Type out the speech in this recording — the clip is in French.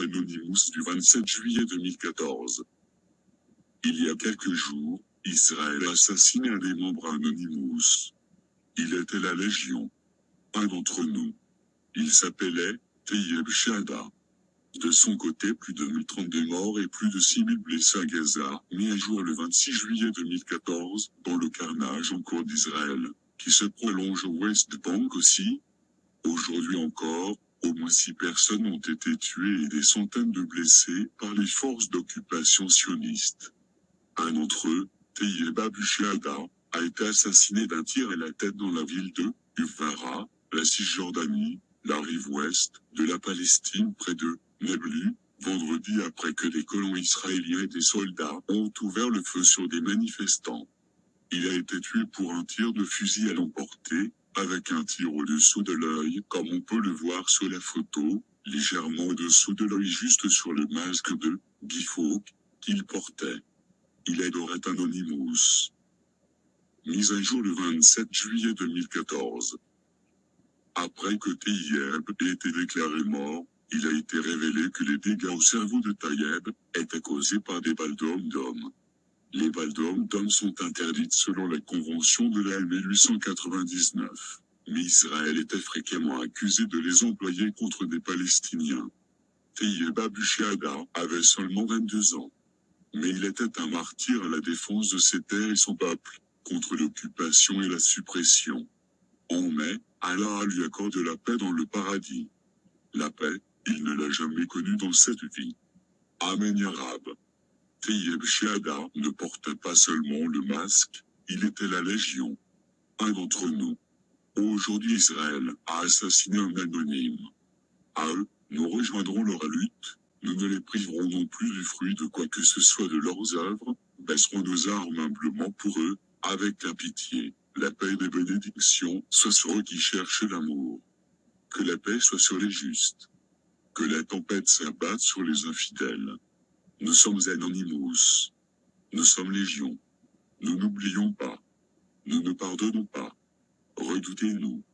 Anonymous du 27 juillet 2014. Il y a quelques jours, Israël assassiné un des membres Anonymous. Il était la Légion. Un d'entre nous. Il s'appelait Tayyeb Abu Shehadah. De son côté, plus de 1032 morts et plus de 6000 blessés à Gaza, mis à jour le 26 juillet 2014, dans le carnage en cours d'Israël, qui se prolonge au West Bank aussi. Aujourd'hui encore, au moins 6 personnes ont été tuées et des centaines de blessés par les forces d'occupation sionistes. Un d'entre eux, Tayyeb Abu Shehadah, a été assassiné d'un tir à la tête dans la ville de Huwwara, la Cisjordanie, la rive ouest de la Palestine près de Nablus, vendredi après que des colons israéliens et des soldats ont ouvert le feu sur des manifestants. Il a été tué pour un tir de fusil à l'emporter, avec un tir au-dessous de l'œil comme on peut le voir sur la photo, légèrement au-dessous de l'œil juste sur le masque de Guy Fawkes qu'il portait. Il adorait Anonymous. Mise à jour le 27 juillet 2014. Après que Tayyeb ait été déclaré mort, il a été révélé que les dégâts au cerveau de Tayyeb étaient causés par des balles d'homme-d'homme. Les balles d'homme-d'homme sont interdites selon la Convention de la Haye 1899, mais Israël était fréquemment accusé de les employer contre des Palestiniens. Tayyeb Abu Shehadah avait seulement 22 ans. Mais il était un martyr à la défense de ses terres et son peuple, contre l'occupation et la suppression. En mai, Allah lui accorde la paix dans le paradis. La paix, il ne l'a jamais connue dans cette vie. Amen Arabe. Tayyeb Shehadah ne portait pas seulement le masque, il était la Légion. Un d'entre nous. Aujourd'hui Israël a assassiné un anonyme. À eux, nous rejoindrons leur lutte, nous ne les priverons non plus du fruit de quoi que ce soit de leurs œuvres, baisserons nos armes humblement pour eux, avec la pitié, la paix et des bénédictions, soit sur eux qui cherchent l'amour. Que la paix soit sur les justes. Que la tempête s'abatte sur les infidèles. Nous sommes Anonymous. Nous sommes Légion. Nous n'oublions pas. Nous ne pardonnons pas. Redoutez-nous.